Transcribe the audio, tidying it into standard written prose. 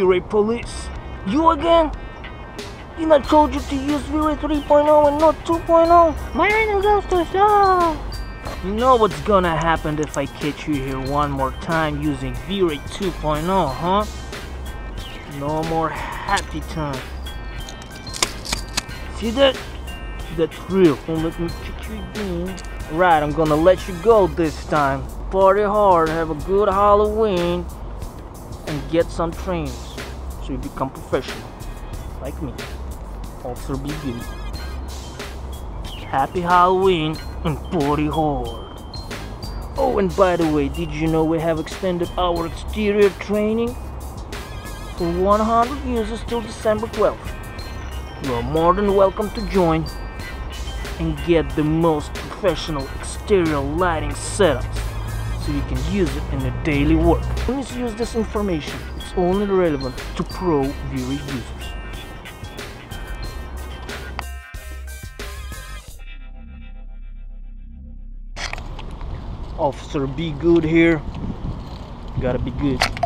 V-Ray police. You again? And I told you to use V-Ray 3.0 and not 2.0. My item goes to show. You know what's gonna happen if I catch you here one more time using V-Ray 2.0, huh? No more happy time. See that? That's real. Don't let me catch you again. Right, I'm gonna let you go this time. Party hard, have a good Halloween, and get some trains so you become professional, like me. Officer BB. Happy Halloween and party hard. Oh, and by the way, did you know we have extended our exterior training for 100 users till December 12th. You are more than welcome to join and get the most professional exterior lighting setups so you can use it in your daily work. Don't misuse this information. It's only relevant to pro V-Ray users. Officer Be Good here. Gotta be good.